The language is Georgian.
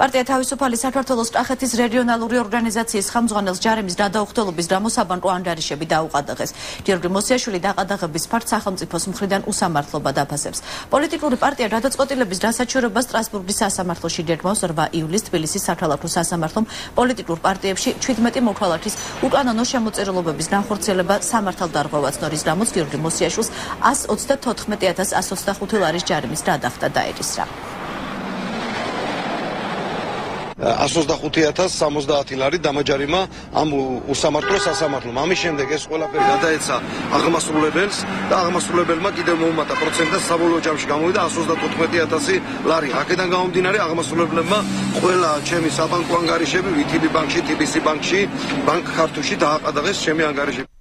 Партия თავისუფალი საქართველოს ტახეთის რეგიონალური ორგანიზაციის ხელმძღვანელს ჯარიმის გადაუხდელობის გამო საბანკო ანგარიშები დაუყადაღეს. ჯერგი მოსიაშვილი დაყადაღების ფაქტს სახელმწიფოს მხრიდან უსამართლობა დაფასებს. პოლიტიკური პარტია გადაწყვეტილების დასაჩივრებას სტრასბურგის სასამართლოში გეგმავს 8 ივლისს თბილისის საქალაქო სასამართლომ პოლიტიკურ პარტიებში 17 მოქალაქის უკანონო შემოწირულობების განხორციელება სამართალდარღვევაც ნორის გამოც გიორგი მოსიაშვილს 134,125 ლარის ჯარიმის გადახდა დაერისრა. 135,070 ლარი დამაჯარიმა ამ უსამართლო სასამართლომ. ამის შემდეგ ეს ყველაფერი გადაეცა აღმასრულებელს და აღმასრულებელმა კიდევ მოუმატა პროცენტად საბოლოო ჯამში გამოვიდა 134,000 ლარი. აქედან გამომდინარე აღმასრულებლებმა ყველა ჩემი საბანკო ანგარიშები, ვიტიბი ბანკში, TBC ბანკში, ბანკ ქართულში დააყადაღეს ჩემი ანგარიშები.